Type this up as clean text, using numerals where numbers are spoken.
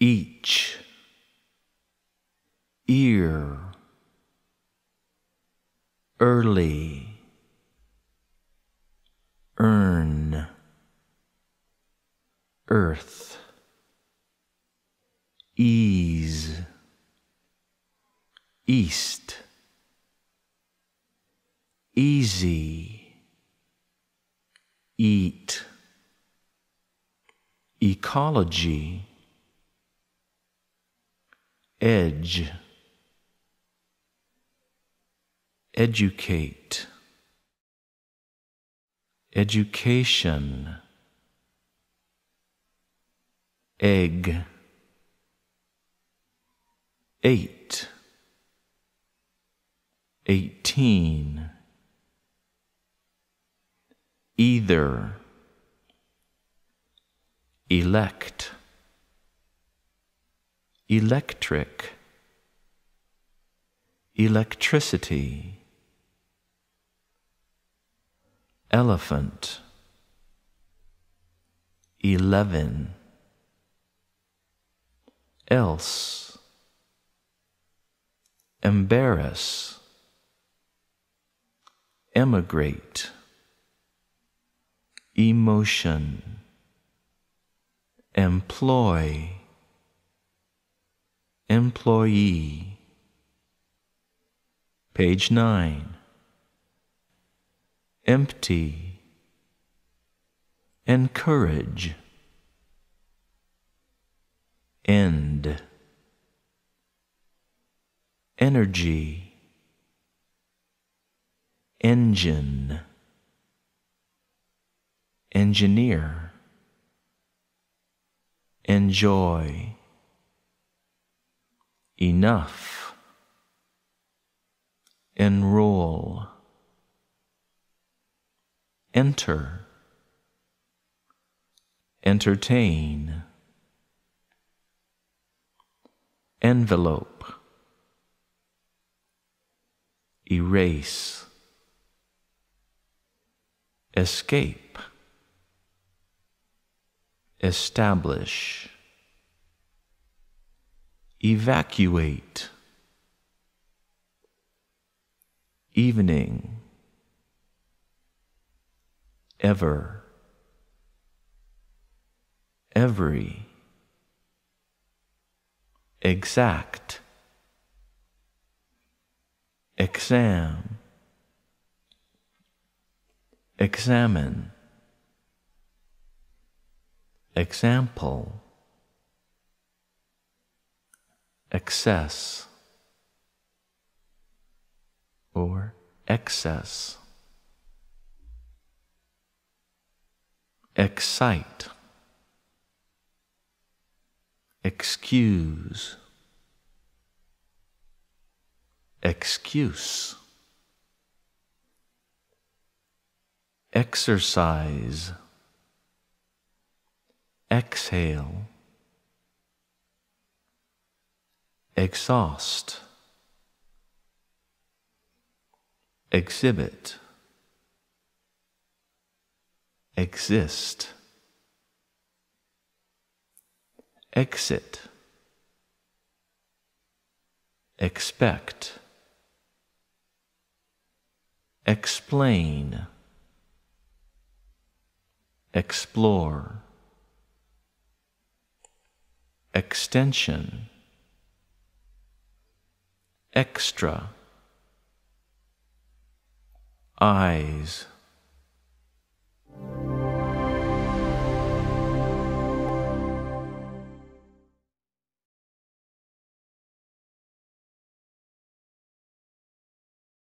each, ear, early, earn, earth, ease, east, easy, eat, ecology, edge, educate, education, egg, eight, 18, either, elect, electric, electricity, elephant, 11, else, embarrass, emigrate, emotion, employ, employee. Page 9. Empty, encourage, end, energy, engine, engineer, enjoy, enough, enroll, enter, entertain, envelope, erase, escape, establish, evacuate, evening, ever, every, exact, exam, examine, example, excess, or excess, excite, excuse, excuse, exercise, exhale, exhaust, exhibit, exist, exit, expect, explain, explore, extension, extra, eyes,